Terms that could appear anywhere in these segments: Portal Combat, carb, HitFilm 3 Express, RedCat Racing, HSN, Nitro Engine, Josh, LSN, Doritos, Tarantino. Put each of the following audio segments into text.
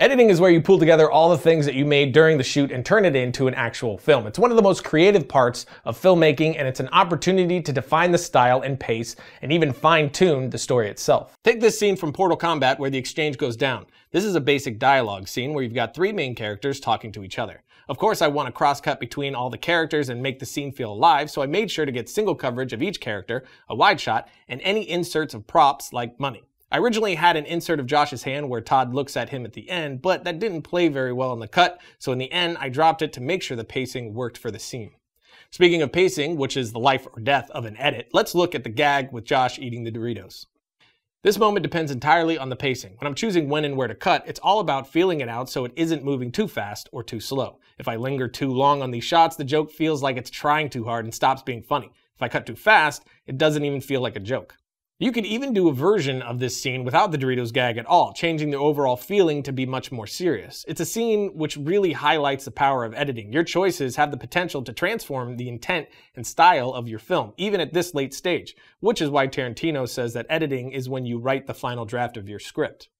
Editing is where you pull together all the things that you made during the shoot and turn it into an actual film. It's one of the most creative parts of filmmaking, and it's an opportunity to define the style and pace and even fine-tune the story itself. Take this scene from Portal Combat where the exchange goes down. This is a basic dialogue scene where you've got three main characters talking to each other. Of course, I want to cross-cut between all the characters and make the scene feel alive, so I made sure to get single coverage of each character, a wide shot, and any inserts of props like money. I originally had an insert of Josh's hand where Todd looks at him at the end, but that didn't play very well in the cut, so in the end I dropped it to make sure the pacing worked for the scene. Speaking of pacing, which is the life or death of an edit, let's look at the gag with Josh eating the Doritos. This moment depends entirely on the pacing. When I'm choosing when and where to cut, it's all about feeling it out so it isn't moving too fast or too slow. If I linger too long on these shots, the joke feels like it's trying too hard and stops being funny. If I cut too fast, it doesn't even feel like a joke. You could even do a version of this scene without the Doritos gag at all, changing the overall feeling to be much more serious. It's a scene which really highlights the power of editing. Your choices have the potential to transform the intent and style of your film, even at this late stage, which is why Tarantino says that editing is when you write the final draft of your script.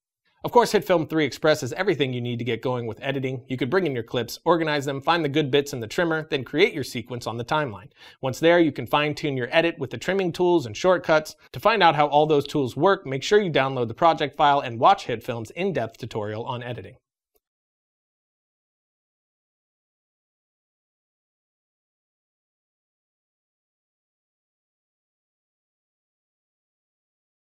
Of course, HitFilm 3 Express is everything you need to get going with editing. You could bring in your clips, organize them, find the good bits in the trimmer, then create your sequence on the timeline. Once there, you can fine-tune your edit with the trimming tools and shortcuts. To find out how all those tools work, make sure you download the project file and watch HitFilm's in-depth tutorial on editing.